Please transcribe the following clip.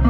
Say